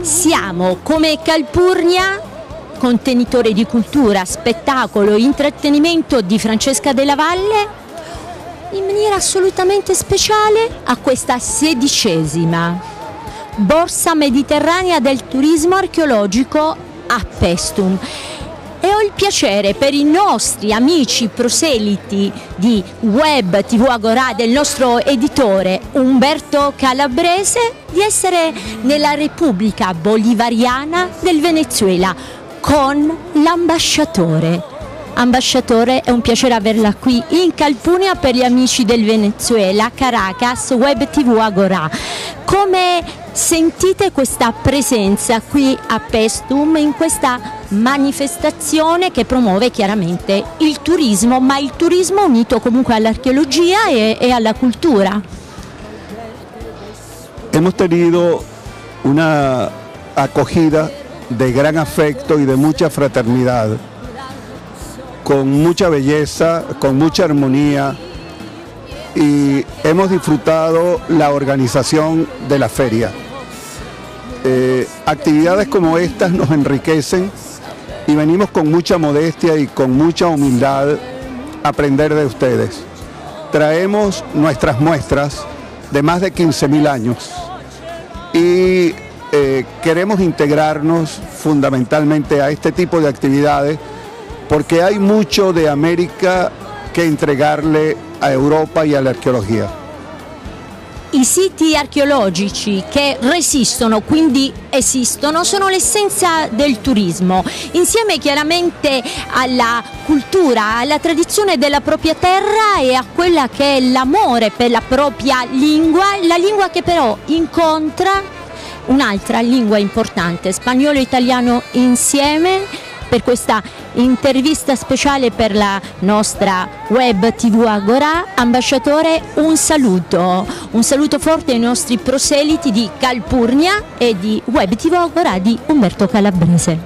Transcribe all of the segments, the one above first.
Siamo come Cultpurnia, contenitore di cultura, spettacolo, intrattenimento di Francesca Della Valle, in maniera assolutamente speciale a questa 16ª Borsa Mediterranea del Turismo Archeologico a Pestum. E ho il piacere per i nostri amici proseliti di Web TV Agorà del nostro editore Umberto Calabrese di essere nella Repubblica Bolivariana del Venezuela con l'ambasciatore. Ambasciatore, è un piacere averla qui in Cultpurnia per gli amici del Venezuela, Caracas, Web TV Agorà. Come sentite questa presenza qui a Pestum in questa manifestazione che promuove chiaramente il turismo, ma il turismo unito comunque all'archeología y a la cultura? Hemos tenido una acogida de gran afecto y de mucha fraternidad, con mucha belleza, con mucha armonía, y hemos disfrutado la organización de la feria. Actividades como estas nos enriquecen y venimos con mucha modestia y con mucha humildad a aprender de ustedes. Traemos nuestras muestras de más de 15.000 años y queremos integrarnos fundamentalmente a este tipo de actividades porque hay mucho de América que entregarle a Europa y a la arqueología. I siti archeologici che resistono, quindi esistono, sono l'essenza del turismo, insieme chiaramente alla cultura, alla tradizione della propria terra e a quella che è l'amore per la propria lingua, la lingua che però incontra un'altra lingua importante, spagnolo e italiano insieme. Per questa intervista speciale per la nostra Web TV Agorà, ambasciatore, un saluto forte ai nostri proseliti di Cultpurnia e di Web TV Agorà di Umberto Calabrese.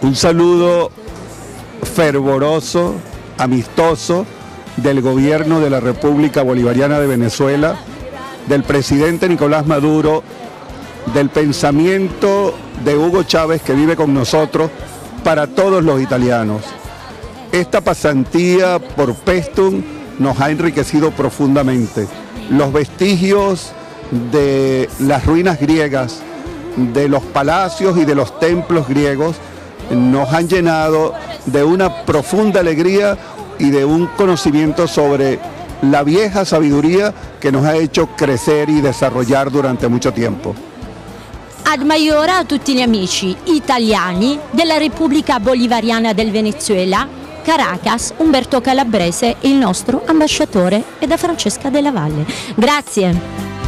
Un saludo fervoroso, amistoso del gobierno de la República Bolivariana de Venezuela, del presidente Nicolás Maduro, del pensamiento de Hugo Chávez que vive con nosotros, para todos los italianos. Esta pasantía por Pestum nos ha enriquecido profundamente. Los vestigios de las ruinas griegas, de los palacios y de los templos griegos nos han llenado de una profunda alegría y de un conocimiento sobre la vieja sabiduría que nos ha hecho crecer y desarrollar durante mucho tiempo. Ad maiora a tutti gli amici italiani della Repubblica Bolivariana del Venezuela, Caracas, Umberto Calabrese, il nostro ambasciatore, e da Francesca Della Valle. Grazie.